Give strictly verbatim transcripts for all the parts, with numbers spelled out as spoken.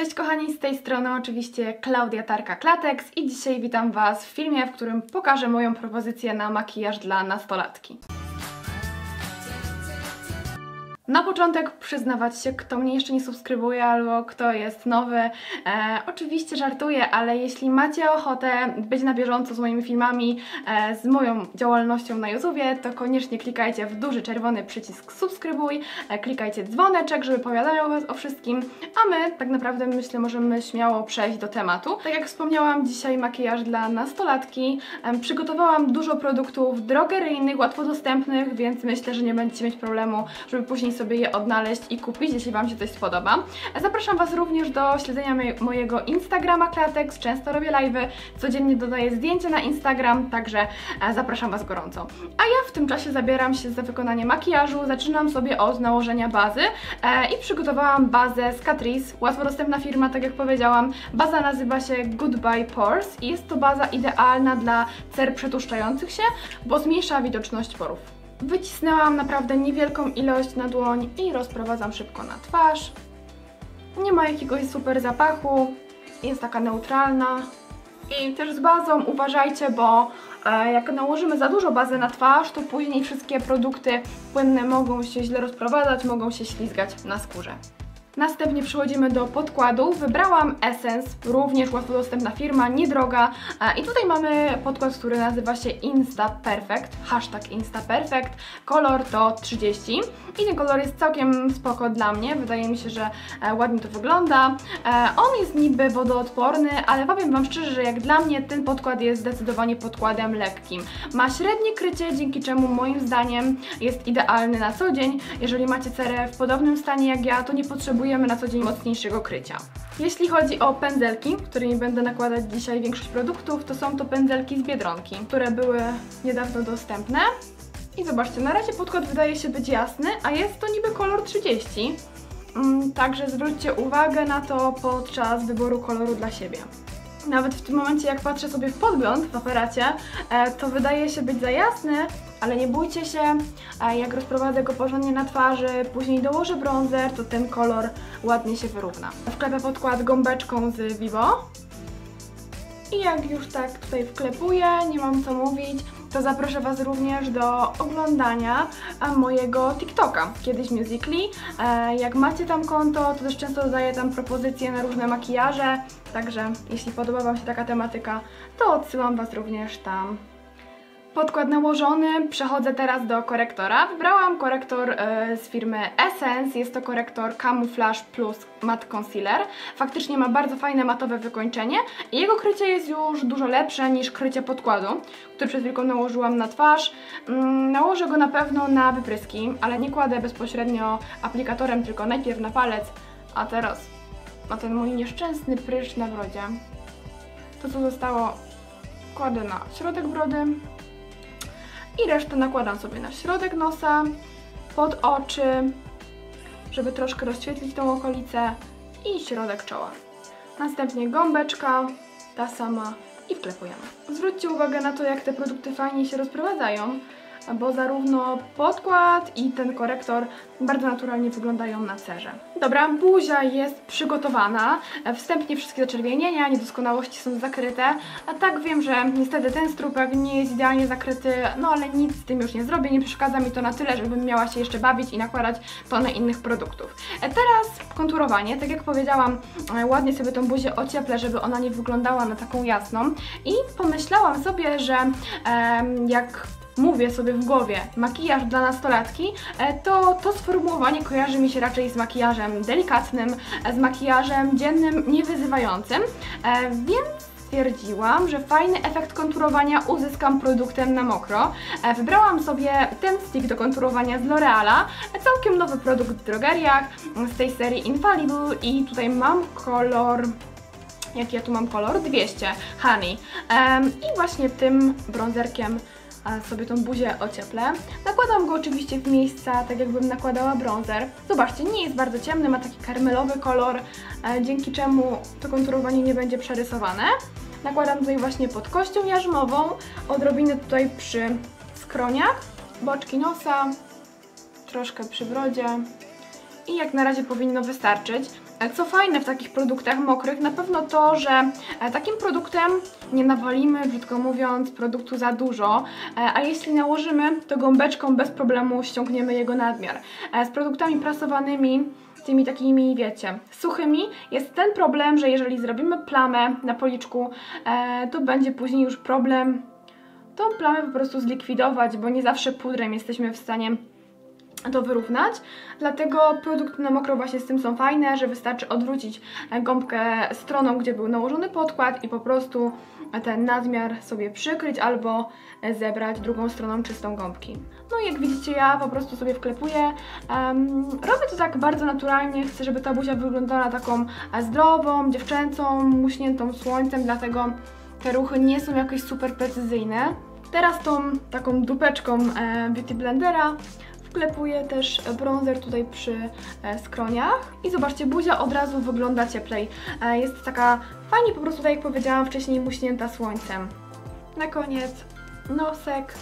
Cześć kochani, z tej strony oczywiście Klaudia Tarka-Klateks i dzisiaj witam Was w filmie, w którym pokażę moją propozycję na makijaż dla nastolatki. Na początek przyznawać się, kto mnie jeszcze nie subskrybuje albo kto jest nowy. E, oczywiście żartuję, ale jeśli macie ochotę być na bieżąco z moimi filmami, e, z moją działalnością na YouTubie, to koniecznie klikajcie w duży czerwony przycisk subskrybuj, e, klikajcie dzwoneczek, żeby powiadamiał Was o wszystkim, a my tak naprawdę myślę możemy śmiało przejść do tematu. Tak jak wspomniałam, dzisiaj makijaż dla nastolatki. E, przygotowałam dużo produktów drogeryjnych, łatwo dostępnych, więc myślę, że nie będziecie mieć problemu, żeby później sobie je odnaleźć i kupić, jeśli Wam się coś spodoba. Zapraszam Was również do śledzenia mojego Instagrama Klateks, często robię live'y, codziennie dodaję zdjęcia na Instagram, także zapraszam Was gorąco. A ja w tym czasie zabieram się za wykonanie makijażu, zaczynam sobie od nałożenia bazy i przygotowałam bazę z Catrice, łatwo dostępna firma, tak jak powiedziałam. Baza nazywa się Goodbye Pores i jest to baza idealna dla cer przetuszczających się, bo zmniejsza widoczność porów. Wycisnęłam naprawdę niewielką ilość na dłoń i rozprowadzam szybko na twarz. Nie ma jakiegoś super zapachu, jest taka neutralna. I też z bazą uważajcie, bo jak nałożymy za dużo bazy na twarz, to później wszystkie produkty płynne mogą się źle rozprowadzać, mogą się ślizgać na skórze. Następnie przechodzimy do podkładu. Wybrałam Essence, również łatwo dostępna firma, niedroga. I tutaj mamy podkład, który nazywa się Instaperfect, hashtag Instaperfect, kolor to trzydzieści. I ten kolor jest całkiem spoko dla mnie, wydaje mi się, że ładnie to wygląda. On jest niby wodoodporny, ale powiem Wam szczerze, że jak dla mnie ten podkład jest zdecydowanie podkładem lekkim. Ma średnie krycie, dzięki czemu moim zdaniem jest idealny na co dzień. Jeżeli macie cerę w podobnym stanie jak ja, to nie potrzebujecie na co dzień mocniejszego krycia. Jeśli chodzi o pędzelki, którymi będę nakładać dzisiaj większość produktów, to są to pędzelki z Biedronki, które były niedawno dostępne. I zobaczcie, na razie podkład wydaje się być jasny, a jest to niby kolor trzydzieści. Także zwróćcie uwagę na to podczas wyboru koloru dla siebie. Nawet w tym momencie, jak patrzę sobie w podgląd w aparacie, to wydaje się być za jasny, ale nie bójcie się, jak rozprowadzę go porządnie na twarzy, później dołożę bronzer, to ten kolor ładnie się wyrówna. Wklepię podkład gąbeczką z Vibo i jak już tak tutaj wklepuję, nie mam co mówić, to zaproszę Was również do oglądania mojego TikToka, kiedyś Musicly. Jak macie tam konto, to też często dodaję tam propozycje na różne makijaże, także jeśli podoba Wam się taka tematyka, to odsyłam Was również tam. Podkład nałożony, przechodzę teraz do korektora. Wybrałam korektor y, z firmy Essence, jest to korektor Camouflage Plus Matte Concealer. Faktycznie ma bardzo fajne matowe wykończenie i jego krycie jest już dużo lepsze niż krycie podkładu, który przed chwilką nałożyłam na twarz. Mm, nałożę go na pewno na wypryski, ale nie kładę bezpośrednio aplikatorem, tylko najpierw na palec, a teraz na ten mój nieszczęsny pryszcz na brodzie. To co zostało kładę na środek brody. I resztę nakładam sobie na środek nosa, pod oczy, żeby troszkę rozświetlić tą okolicę i środek czoła. Następnie gąbeczka, ta sama i wklepujemy. Zwróćcie uwagę na to, jak te produkty fajnie się rozprowadzają, bo zarówno podkład i ten korektor bardzo naturalnie wyglądają na cerze. Dobra, buzia jest przygotowana, wstępnie wszystkie zaczerwienienia, niedoskonałości są zakryte, a tak wiem, że niestety ten strupek nie jest idealnie zakryty, no ale nic z tym już nie zrobię, nie przeszkadza mi to na tyle, żebym miała się jeszcze bawić i nakładać tonę innych produktów. Teraz konturowanie, tak jak powiedziałam, ładnie sobie tą buzię ocieplę, żeby ona nie wyglądała na taką jasną i pomyślałam sobie, że em, jak mówię sobie w głowie makijaż dla nastolatki, to to sformułowanie kojarzy mi się raczej z makijażem delikatnym, z makijażem dziennym, niewyzywającym, więc stwierdziłam, że fajny efekt konturowania uzyskam produktem na mokro. Wybrałam sobie ten stick do konturowania z L'Oreala, całkiem nowy produkt w drogeriach z tej serii Infallible i tutaj mam kolor... Jaki ja tu mam kolor? dwieście, Honey. I właśnie tym bronzerkiem sobie tą buzię ocieplę. Nakładam go oczywiście w miejsca, tak jakbym nakładała bronzer. Zobaczcie, nie jest bardzo ciemny, ma taki karmelowy kolor, dzięki czemu to konturowanie nie będzie przerysowane. Nakładam tutaj właśnie pod kością jarzmową, odrobinę tutaj przy skroniach, boczki nosa, troszkę przy brodzie i jak na razie powinno wystarczyć. Co fajne w takich produktach mokrych, na pewno to, że takim produktem nie nawalimy, brzydko mówiąc, produktu za dużo, a jeśli nałożymy, to gąbeczką bez problemu ściągniemy jego nadmiar. Z produktami prasowanymi, tymi takimi, wiecie, suchymi, jest ten problem, że jeżeli zrobimy plamę na policzku, to będzie później już problem tą plamę po prostu zlikwidować, bo nie zawsze pudrem jesteśmy w stanie to wyrównać, dlatego produkty na mokro właśnie z tym są fajne, że wystarczy odwrócić gąbkę stroną, gdzie był nałożony podkład i po prostu ten nadmiar sobie przykryć albo zebrać drugą stroną czystą gąbki. No i jak widzicie, ja po prostu sobie wklepuję, um, robię to tak bardzo naturalnie, chcę, żeby ta buzia wyglądała taką zdrową, dziewczęcą, muśniętą słońcem, dlatego te ruchy nie są jakieś super precyzyjne. Teraz tą taką dupeczką e, Beauty Blendera wklepuję też bronzer tutaj przy skroniach i zobaczcie, buzia od razu wygląda cieplej. Jest taka fajnie po prostu, tak jak powiedziałam wcześniej, muśnięta słońcem. Na koniec nosek,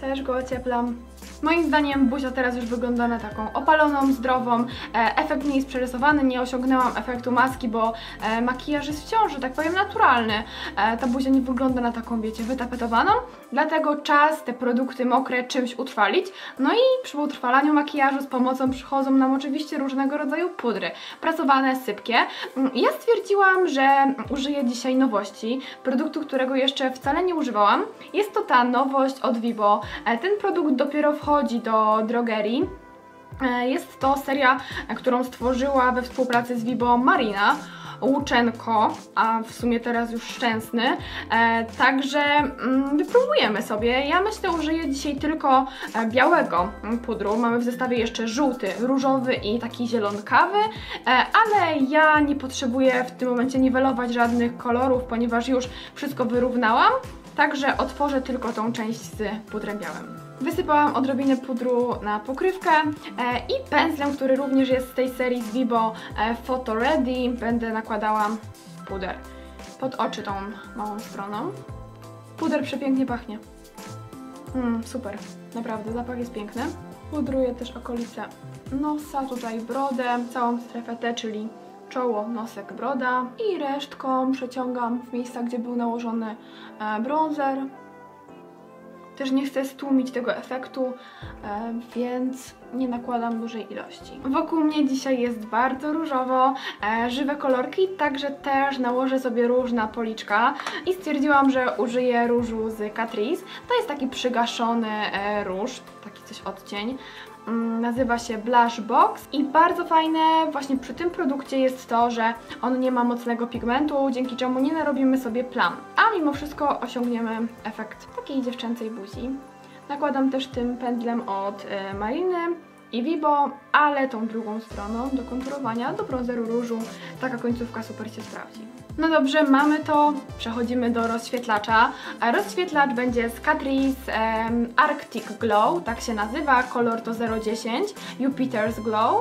też go ocieplam. Moim zdaniem buzia teraz już wygląda na taką opaloną, zdrową, efekt nie jest przerysowany, nie osiągnęłam efektu maski, bo makijaż jest wciąż, że tak powiem, naturalny. Ta buzia nie wygląda na taką, wiecie, wytapetowaną, dlatego czas te produkty mokre czymś utrwalić. No i przy utrwalaniu makijażu z pomocą przychodzą nam oczywiście różnego rodzaju pudry, prasowane, sypkie. Ja stwierdziłam, że użyję dzisiaj nowości, produktu, którego jeszcze wcale nie używałam. Jest to ta nowość od Vibo. Ten produkt dopiero wchodzi Chodzi do drogerii. Jest to seria, którą stworzyła we współpracy z Vibo Marina Łuczenko, a w sumie teraz już Szczęsny, także wypróbujemy sobie. Ja myślę, użyję dzisiaj tylko białego pudru, mamy w zestawie jeszcze żółty, różowy i taki zielonkawy, ale ja nie potrzebuję w tym momencie niwelować żadnych kolorów, ponieważ już wszystko wyrównałam, także otworzę tylko tą część z pudrem białym. Wysypałam odrobinę pudru na pokrywkę e, i pędzlem, który również jest z tej serii z Vibo e, Photo Ready, będę nakładała puder pod oczy tą małą stroną. Puder przepięknie pachnie. Mm, super, naprawdę, zapach jest piękny. Pudruję też okolice nosa, tutaj brodę, całą strefę T, czyli czoło, nosek, broda i resztką przeciągam w miejsca, gdzie był nałożony e, bronzer. Też nie chcę stłumić tego efektu, więc nie nakładam dużej ilości. Wokół mnie dzisiaj jest bardzo różowo, żywe kolorki, także też nałożę sobie róż na policzka i stwierdziłam, że użyję różu z Catrice. To jest taki przygaszony róż, taki coś odcień. Nazywa się Blush Box i bardzo fajne właśnie przy tym produkcie jest to, że on nie ma mocnego pigmentu, dzięki czemu nie narobimy sobie plam, a mimo wszystko osiągniemy efekt takiej dziewczęcej buzi. Nakładam też tym pędzlem od Mariny i Vibo, ale tą drugą stroną do konturowania, do bronzeru różu, taka końcówka super się sprawdzi. No dobrze, mamy to, przechodzimy do rozświetlacza. Rozświetlacz będzie z Catrice um, Arctic Glow, tak się nazywa, kolor to zero dziesięć, Jupiter's Glow. E,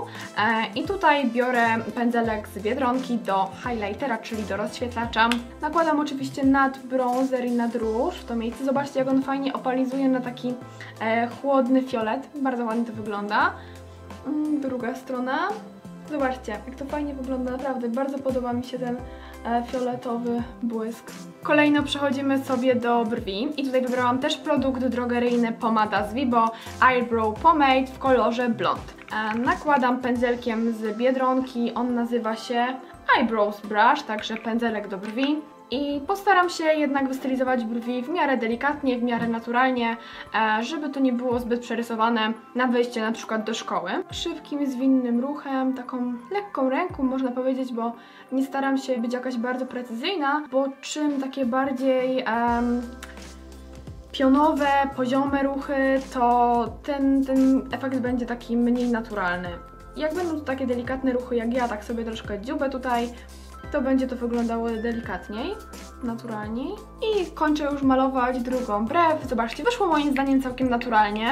I tutaj biorę pędzelek z Biedronki do highlightera, czyli do rozświetlacza. Nakładam oczywiście nad bronzer i nad róż w to miejsce. Zobaczcie, jak on fajnie opalizuje na taki e, chłodny fiolet, bardzo ładnie to wygląda. Druga strona. Zobaczcie, jak to fajnie wygląda, naprawdę bardzo podoba mi się ten e, fioletowy błysk. Kolejno przechodzimy sobie do brwi i tutaj wybrałam też produkt drogeryjny, pomada z Vibo Eyebrow Pomade w kolorze blond. E, nakładam pędzelkiem z Biedronki, on nazywa się Eyebrows Brush, także pędzelek do brwi. I postaram się jednak wystylizować brwi w miarę delikatnie, w miarę naturalnie, żeby to nie było zbyt przerysowane na wyjście na przykład do szkoły. Szybkim, zwinnym ruchem, taką lekką ręką można powiedzieć, bo nie staram się być jakaś bardzo precyzyjna, bo czym takie bardziej um, pionowe, poziome ruchy, to ten, ten efekt będzie taki mniej naturalny. Jak będą to takie delikatne ruchy jak ja, tak sobie troszkę dziubę tutaj, to będzie to wyglądało delikatniej, naturalniej. I kończę już malować drugą brew. Zobaczcie, wyszło moim zdaniem całkiem naturalnie.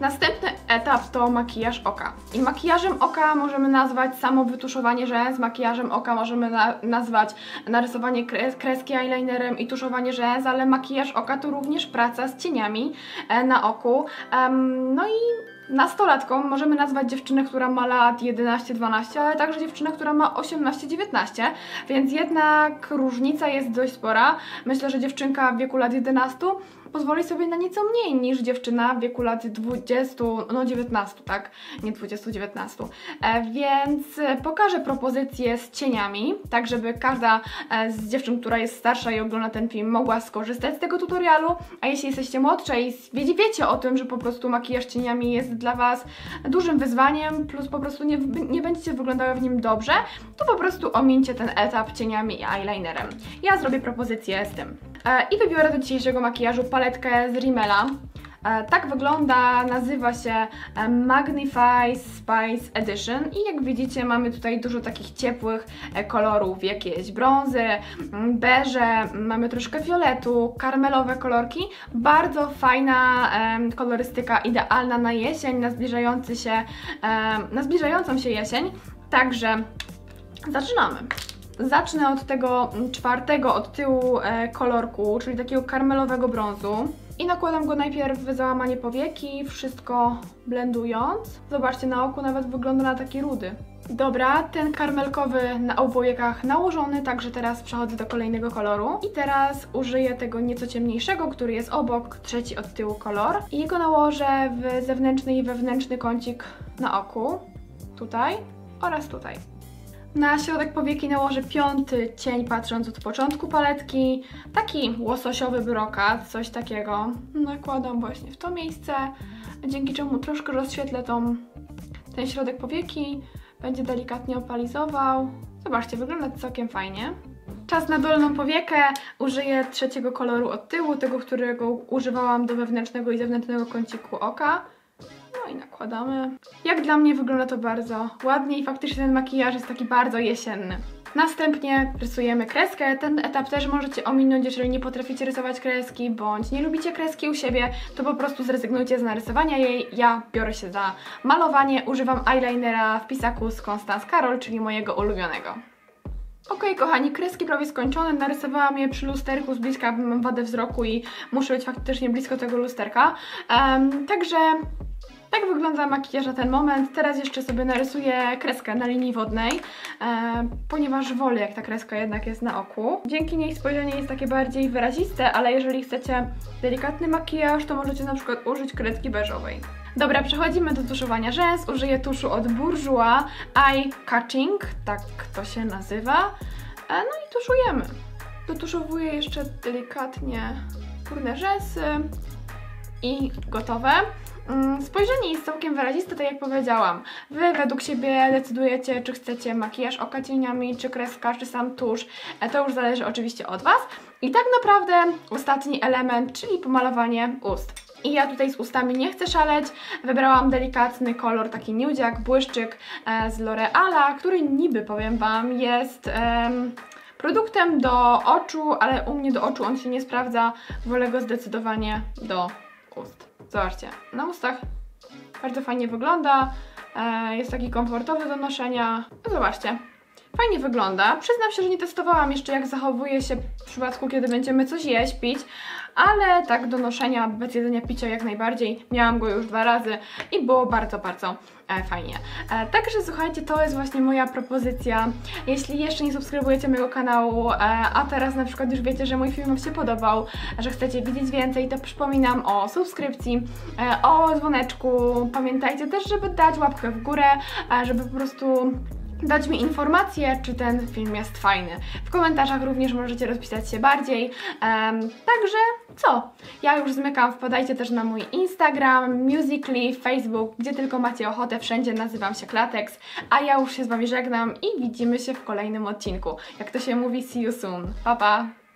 Następny etap to makijaż oka. I makijażem oka możemy nazwać samo wytuszowanie rzęs, makijażem oka możemy na nazwać narysowanie kres kreski eyelinerem i tuszowanie rzęs, ale makijaż oka to również praca z cieniami e, na oku. Um, no i nastolatką możemy nazwać dziewczynę, która ma lat jedenaście dwanaście, ale także dziewczynę, która ma osiemnaście dziewiętnaście, więc jednak różnica jest dość spora. Myślę, że dziewczynka w wieku lat jedenastu pozwoli sobie na nieco mniej niż dziewczyna w wieku lat dwudziestu, no dziewiętnastu, tak? Nie dwudziestu, dziewiętnastu. E, więc pokażę propozycje z cieniami, tak żeby każda z dziewczyn, która jest starsza i ogląda ten film, mogła skorzystać z tego tutorialu, a jeśli jesteście młodsze i wiecie o tym, że po prostu makijaż cieniami jest dla Was dużym wyzwaniem, plus po prostu nie, nie będziecie wyglądały w nim dobrze, to po prostu omijcie ten etap cieniami i eyelinerem. Ja zrobię propozycję z tym. E, I wybiorę do dzisiejszego makijażu paletkę z Rimmela. E, tak wygląda, nazywa się Magnify Spice Edition i jak widzicie mamy tutaj dużo takich ciepłych kolorów, jakieś brązy, beże, mamy troszkę fioletu, karmelowe kolorki. Bardzo fajna e, kolorystyka, idealna na jesień, na, zbliżający się, e, na zbliżającą się jesień. Także zaczynamy. Zacznę od tego czwartego od tyłu kolorku, czyli takiego karmelowego brązu. I nakładam go najpierw w załamanie powieki, wszystko blendując. Zobaczcie, na oku nawet wygląda na taki rudy. Dobra, ten karmelkowy na obu powiekach nałożony, także teraz przechodzę do kolejnego koloru. I teraz użyję tego nieco ciemniejszego, który jest obok, trzeci od tyłu kolor. I go nałożę w zewnętrzny i wewnętrzny kącik na oku, tutaj oraz tutaj. Na środek powieki nałożę piąty cień, patrząc od początku paletki. Taki łososiowy brokat, coś takiego. Nakładam właśnie w to miejsce, dzięki czemu troszkę rozświetlę tą, ten środek powieki. Będzie delikatnie opalizował. Zobaczcie, wygląda całkiem fajnie. Czas na dolną powiekę. Użyję trzeciego koloru od tyłu, tego, którego używałam do wewnętrznego i zewnętrznego kąciku oka. No i nakładamy. Jak dla mnie wygląda to bardzo ładnie i faktycznie ten makijaż jest taki bardzo jesienny. Następnie rysujemy kreskę. Ten etap też możecie ominąć, jeżeli nie potraficie rysować kreski, bądź nie lubicie kreski u siebie, to po prostu zrezygnujcie z narysowania jej. Ja biorę się za malowanie, używam eyelinera w pisaku z Constance Carol, czyli mojego ulubionego. Ok, kochani, kreski prawie skończone, narysowałam je przy lusterku z bliska, bo mam wadę wzroku i muszę być faktycznie blisko tego lusterka. Um, także... Tak wygląda makijaż na ten moment. Teraz jeszcze sobie narysuję kreskę na linii wodnej, e, ponieważ wolę, jak ta kreska jednak jest na oku. Dzięki niej spojrzenie jest takie bardziej wyraziste, ale jeżeli chcecie delikatny makijaż, to możecie na przykład użyć kreski beżowej. Dobra, przechodzimy do tuszowania rzęs. Użyję tuszu od Bourjois Eye Catching, tak to się nazywa. E, no i tuszujemy. Dotuszowuję jeszcze delikatnie górne rzęsy i gotowe. Spojrzenie jest całkiem wyraziste, tak jak powiedziałam. Wy według siebie decydujecie, czy chcecie makijaż oka cieniami, czy kreska, czy sam tusz. To już zależy oczywiście od Was. I tak naprawdę ostatni element, czyli pomalowanie ust. I ja tutaj z ustami nie chcę szaleć, wybrałam delikatny kolor, taki nudziak, błyszczyk z L'Oreala, który niby, powiem Wam, jest... Um, produktem do oczu, ale u mnie do oczu on się nie sprawdza, wolę go zdecydowanie do ust. Zobaczcie, na ustach bardzo fajnie wygląda, e, jest taki komfortowy do noszenia. No zobaczcie, fajnie wygląda. Przyznam się, że nie testowałam jeszcze, jak zachowuje się w przypadku, kiedy będziemy coś jeść, pić, ale tak do noszenia, bez jedzenia, picia jak najbardziej. Miałam go już dwa razy i było bardzo, bardzo e, fajnie. E, także słuchajcie, to jest właśnie moja propozycja. Jeśli jeszcze nie subskrybujecie mojego kanału, e, a teraz na przykład już wiecie, że mój film Wam się podobał, że chcecie widzieć więcej, to przypominam o subskrypcji, e, o dzwoneczku. Pamiętajcie też, żeby dać łapkę w górę, e, żeby po prostu... dać mi informację, czy ten film jest fajny. W komentarzach również możecie rozpisać się bardziej. Um, także co? Ja już zmykam, wpadajcie też na mój Instagram, Musicly, Facebook, gdzie tylko macie ochotę, wszędzie nazywam się Klateks, a ja już się z Wami żegnam i widzimy się w kolejnym odcinku. Jak to się mówi, see you soon. Pa, pa!